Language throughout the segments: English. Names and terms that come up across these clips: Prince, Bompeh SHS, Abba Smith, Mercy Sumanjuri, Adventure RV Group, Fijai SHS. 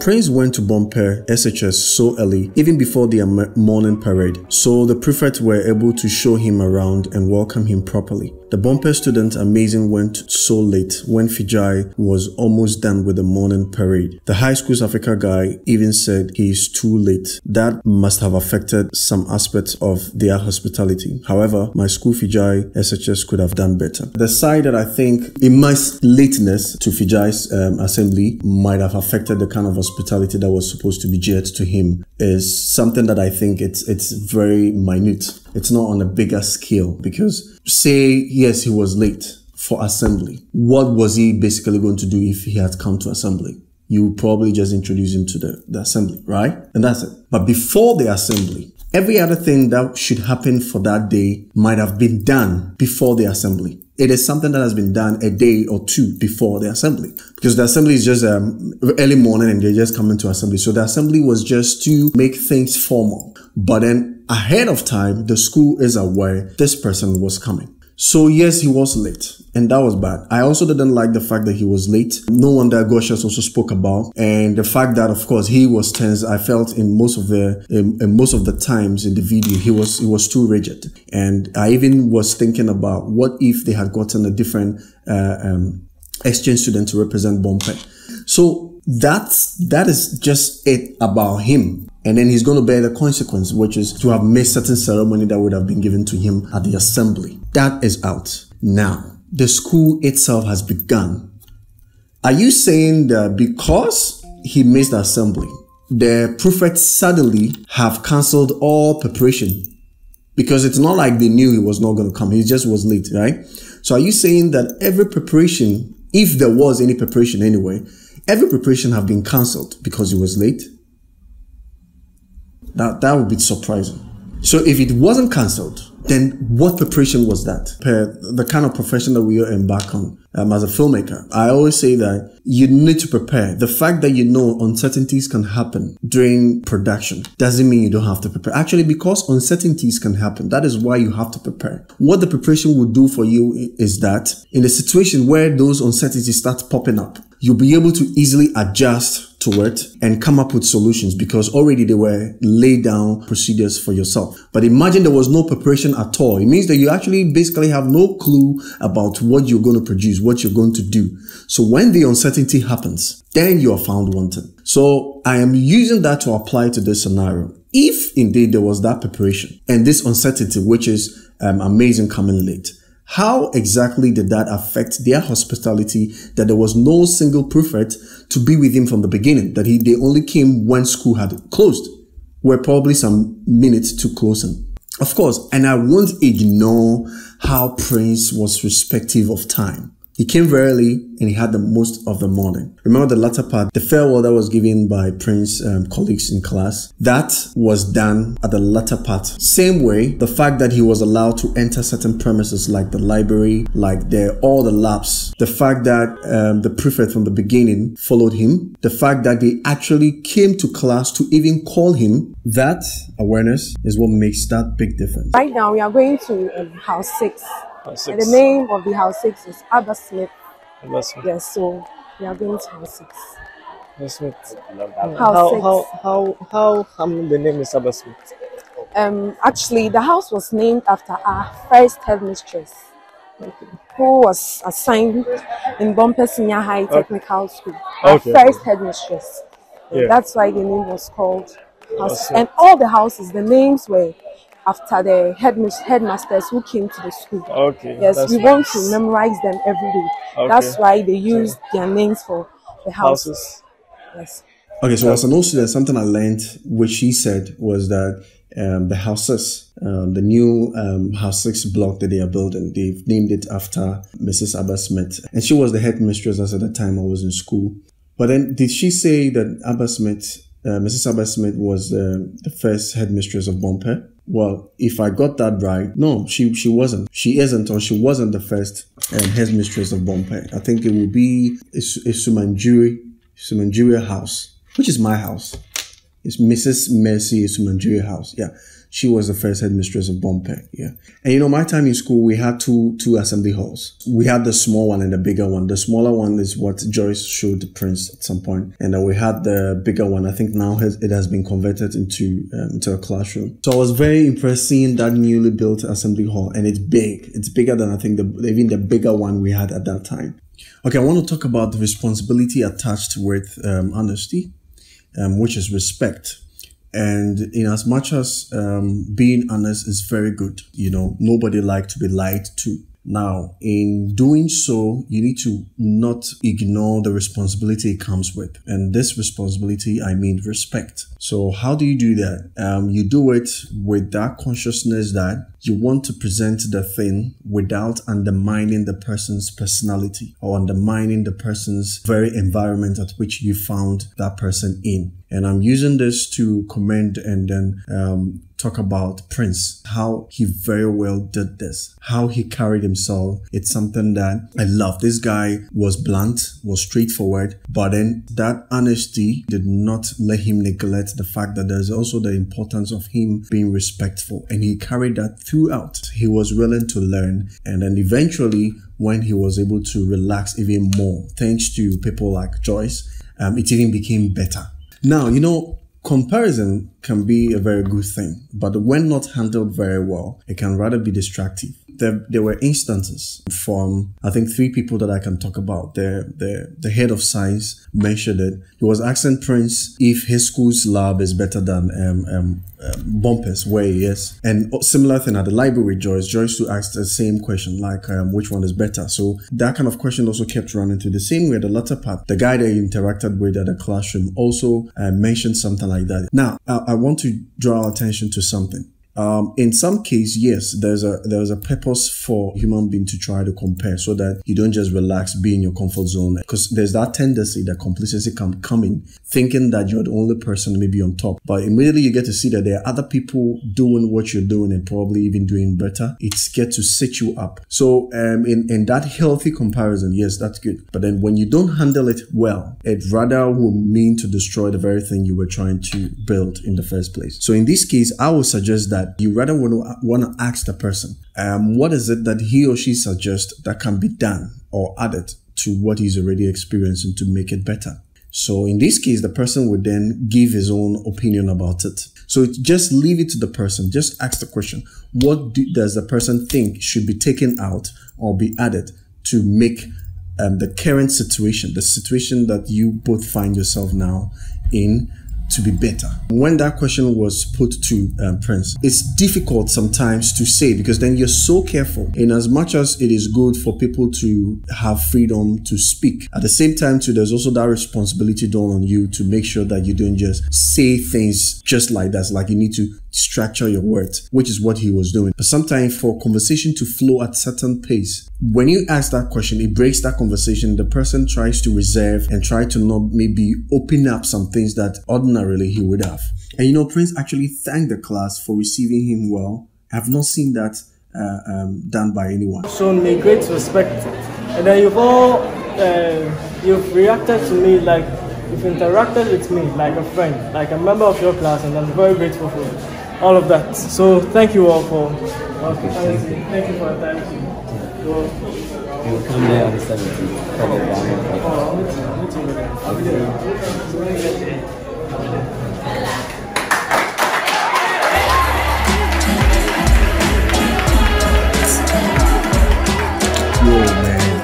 Prince went to Bompeh SHS so early, even before the morning parade, so the prefects were able to show him around and welcome him properly. The Bompeh student amazing went so late when Fijai was almost done with the morning parade. The high school's Africa guy even said he's too late. That must have affected some aspects of their hospitality. However, my school Fijai SHS could have done better. The side that I think in my lateness to Fijai's assembly might have affected the kind of hospitality that was supposed to be geared to him is something that I think it's very minute. It's not on a bigger scale, because say yes, he was late for assembly. What was he basically going to do if he had come to assembly? You would probably just introduce him to the assembly, right? And that's it. But before the assembly, every other thing that should happen for that day might have been done before the assembly. It is something that has been done a day or two before the assembly, because the assembly is just early morning and they just come into assembly. So the assembly was just to make things formal. But then ahead of time, the school is aware this person was coming. So yes, he was late, and that was bad. I also didn't like the fact that he was late. No wonder Goshas also spoke about, and the fact that of course he was tense. I felt in most of the times in the video he was too rigid, and I even was thinking about what if they had gotten a different exchange student to represent Bompeh. So that is just it about him. And then he's going to bear the consequence, which is to have missed certain ceremony that would have been given to him at the assembly. That is out. Now, the school itself has begun. Are you saying that because he missed the assembly, the prefects suddenly have cancelled all preparation? Because it's not like they knew he was not going to come. He just was late, right? So are you saying that every preparation, if there was any preparation anyway, every preparation have been cancelled because he was late? That would be surprising. So if it wasn't cancelled, then what preparation was that? Per the kind of profession that we embark on as a filmmaker, I always say that you need to prepare. The fact that you know uncertainties can happen during production doesn't mean you don't have to prepare. Actually, because uncertainties can happen, that is why you have to prepare. What the preparation will do for you is that in a situation where those uncertainties start popping up, you'll be able to easily adjust to it and come up with solutions, because already they were laid down procedures for yourself. But imagine there was no preparation at all. It means that you actually basically have no clue about what you're going to produce, what you're going to do. So when the uncertainty happens, then you are found wanting. So I am using that to apply to this scenario. If indeed there was that preparation and this uncertainty, which is amazing coming late, how exactly did that affect their hospitality, that there was no single prefect to be with him from the beginning, that they only came when school had closed, were probably some minutes to closing? Of course, and I won't ignore how Prince was respective of time. He came very early and he had the most of the morning. Remember the latter part, the farewell that was given by Prince's colleagues in class, that was done at the latter part. Same way, the fact that he was allowed to enter certain premises like the library, like all the labs, the fact that the prefect from the beginning followed him, the fact that they actually came to class to even call him, that awareness is what makes that big difference. Right now, we are going to house 6. And the name of the house 6 is Abba Smith. Yes, yeah, so we are going to house 6. Abba Smith. How come the name is Abba Smith? Actually, the house was named after our first headmistress, who was assigned in Bompeh Senior High Technical School. Our first headmistress. Yeah. That's why the name was called House. And all the houses, the names were after the headmasters who came to the school. Okay. Yes, we want to memorize them every day. Okay. That's why they use their names for the houses. Yes. Okay, so as an old student, something I learned, which she said, was that the houses, the new house 6 block that they are building, they've named it after Mrs. Abba Smith. And she was the headmistress at the time I was in school. But then did she say that Abba Smith, Mrs. Abba Smith was the first headmistress of Bompeh? Well, if I got that right, no, she wasn't. She isn't, or she wasn't the first headmistress of Bompeh. I think it would be a Sumanjuri house, which is my house. It's Mrs. Mercy Sumanjuri house. Yeah. She was the first headmistress of Bompeh. Yeah. And you know, my time in school, we had two assembly halls. We had the small one and the bigger one. The smaller one is what Joyce showed Prince at some point. And we had the bigger one. I think now it has been converted into a classroom. So I was very impressed seeing that newly built assembly hall. And it's big. It's bigger than I think even the bigger one we had at that time. Okay, I want to talk about the responsibility attached with honesty, which is respect. And in as much as being honest is very good, you know, nobody likes to be lied to. Now, in doing so, you need to not ignore the responsibility it comes with. And this responsibility, I mean respect. So how do you do that? You do it with that consciousness that you want to present the thing without undermining the person's personality or undermining the person's very environment at which you found that person in. And I'm using this to commend and then talk about Prince, how he very well did this, how he carried himself. It's something that I love. This guy was blunt, was straightforward, but then that honesty did not let him neglect the fact that there's also the importance of him being respectful. And he carried that throughout. He was willing to learn, and then eventually when he was able to relax even more, thanks to people like Joyce, it even became better. Now, you know, comparison can be a very good thing, but when not handled very well, it can rather be destructive. There were instances from, I think, three people that I can talk about. The head of science mentioned it. He was asking Prince if his school's lab is better than Bompeh's, where he is. And similar thing at the library with Joyce. Joyce too asked the same question, like which one is better. So that kind of question also kept running to the same way. The latter part, the guy that he interacted with at the classroom also mentioned something like that. Now, I want to draw our attention to something. In some case, yes, there's a purpose for human being to try to compare so that you don't just relax, be in your comfort zone, because there's that tendency that complacency can come in, thinking that you're the only person maybe on top. But immediately you get to see that there are other people doing what you're doing and probably even doing better. It's get to set you up. So in that healthy comparison, yes, that's good. But then when you don't handle it well, it rather will mean to destroy the very thing you were trying to build in the first place. So in this case, I would suggest that you rather want to ask the person what is it that he or she suggests that can be done or added to what he's already experiencing to make it better. So in this case, the person would then give his own opinion about it. So just leave it to the person. Just ask the question, what does the person think should be taken out or be added to make the current situation, the situation that you both find yourself now in, to be better? When that question was put to Prince, it's difficult sometimes to say, because then you're so careful. In as much as it is good for people to have freedom to speak, at the same time too, there's also that responsibility done on you to make sure that you don't just say things just like that. Like, you need to structure your words, which is what he was doing. But sometimes for conversation to flow at certain pace, when you ask that question, it breaks that conversation. The person tries to reserve and try to not maybe open up some things that ordinarily he would have. And you know, Prince actually thanked the class for receiving him well. I have not seen that done by anyone. Shown me great respect, and then you've reacted to me like you've interacted with me like a friend, like a member of your class, and I'm very grateful for all of that. So thank you all for thank you for your time. Whoa, man,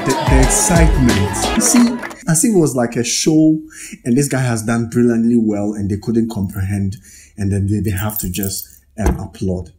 the excitement. You see, as it was like a show, and this guy has done brilliantly well, and they couldn't comprehend, and then they have to just applaud.